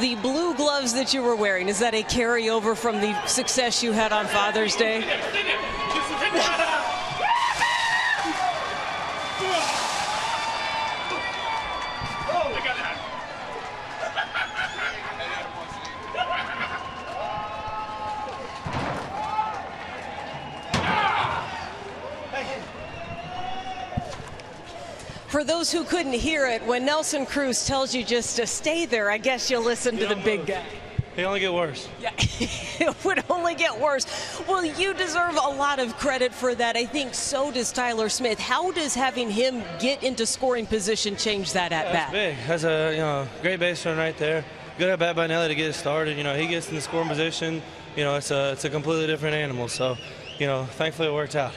the blue gloves that you were wearing, is that a carryover from the success you had on Father's Day? For those who couldn't hear it, when Nelson Cruz tells you just to stay there, I guess you'll listen to the big guy. They only get worse. Yeah, it would only get worse. Well, you deserve a lot of credit for that. I think so does Tyler Smith. How does having him get into scoring position change that at bat? That's big. That's a great base run right there. Good at bat by Nelly to get it started. You know, he gets in the scoring position. You know, it's a completely different animal. So, you know, thankfully it worked out.